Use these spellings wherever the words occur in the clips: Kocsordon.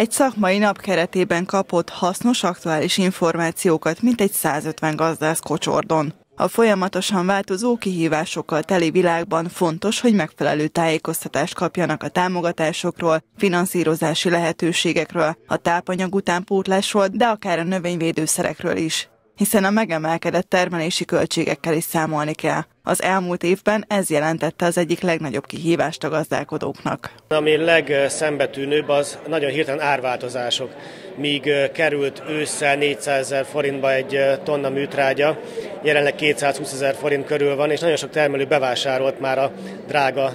egy szakmai nap keretében kapott hasznos, aktuális információkat mintegy 150 gazdász Kocsordon. A folyamatosan változó kihívásokkal teli világban fontos, hogy megfelelő tájékoztatást kapjanak a támogatásokról, finanszírozási lehetőségekről, a tápanyag utánpótlásról, de akár a növényvédőszerekről is, hiszen a megemelkedett termelési költségekkel is számolni kell. Az elmúlt évben ez jelentette az egyik legnagyobb kihívást a gazdálkodóknak. Ami legszembetűnőbb, az nagyon hirtelen árváltozások. Míg került ősszel 400 000 forintba egy tonna műtrágya, jelenleg 220 000 forint körül van, és nagyon sok termelő bevásárolt már a drága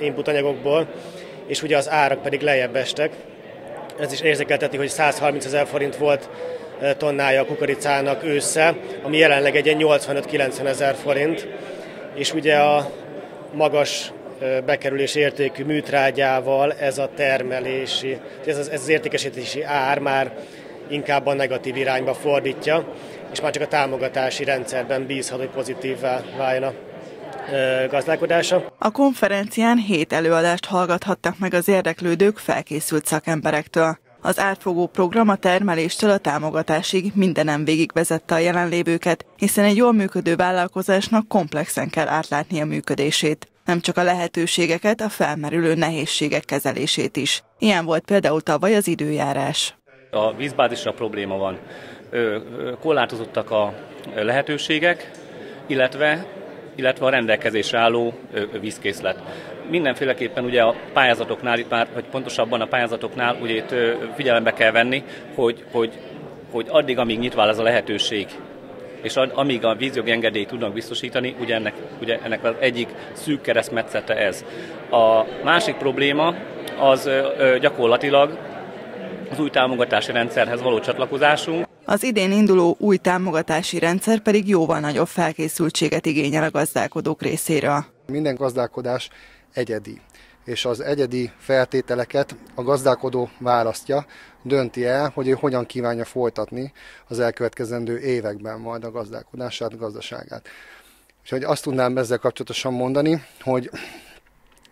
inputanyagokból, és ugye az árak pedig lejjebb estek. Ez is érzékelteti, hogy 130 000 forint volt tonnája a kukoricának ősszel, ami jelenleg egy 85 000–90 000 forint, és ugye a magas bekerülés értékű műtrágyával ez az értékesítési ár már inkább a negatív irányba fordítja, és már csak a támogatási rendszerben bízhat, hogy pozitívvá váljon a gazdálkodása. A konferencián 7 előadást hallgathattak meg az érdeklődők felkészült szakemberektől. Az átfogó program a termeléstől a támogatásig mindenen végigvezette a jelenlévőket, hiszen egy jól működő vállalkozásnak komplexen kell átlátni a működését. Nem csak a lehetőségeket, a felmerülő nehézségek kezelését is. Ilyen volt például tavaly az időjárás. A vízbázisra probléma van. Korlátozottak a lehetőségek, illetve a rendelkezésre álló vízkészlet. Mindenféleképpen ugye a pályázatoknál, vagy pontosabban a pályázatoknál ugye itt figyelembe kell venni, hogy addig, amíg nyitva áll ez a lehetőség, és amíg a vízjogi engedélyt tudnak biztosítani, ennek az egyik szűk keresztmetszete ez. A másik probléma az gyakorlatilag az új támogatási rendszerhez való csatlakozásunk. Az idén induló új támogatási rendszer pedig jóval nagyobb felkészültséget igényel a gazdálkodók részéről. Minden gazdálkodás egyedi, és az egyedi feltételeket a gazdálkodó választja, dönti el, hogy ő hogyan kívánja folytatni az elkövetkezendő években majd a gazdálkodását, gazdaságát. Úgyhogy azt tudnám ezzel kapcsolatosan mondani, hogy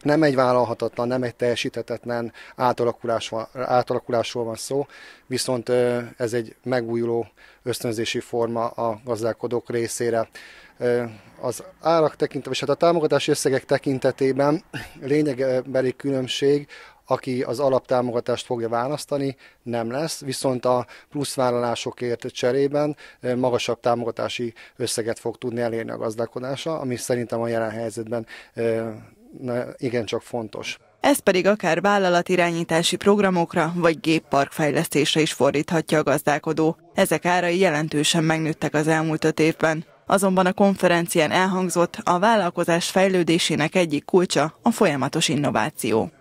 nem egy vállalhatatlan, nem egy teljesíthetetlen átalakulásról van szó, viszont ez egy megújuló ösztönzési forma a gazdálkodók részére. Az árak tekintetében, és hát a támogatási összegek tekintetében lényegbeli különbség, aki az alaptámogatást fogja választani, nem lesz, viszont a pluszvállalásokért cserében magasabb támogatási összeget fog tudni elérni a gazdálkodása, ami szerintem a jelen helyzetben igencsak fontos. Ez pedig akár vállalatirányítási programokra vagy gépparkfejlesztésre is fordíthatja a gazdálkodó. Ezek árai jelentősen megnőttek az elmúlt 5 évben. Azonban a konferencián elhangzott, a vállalkozás fejlődésének egyik kulcsa a folyamatos innováció.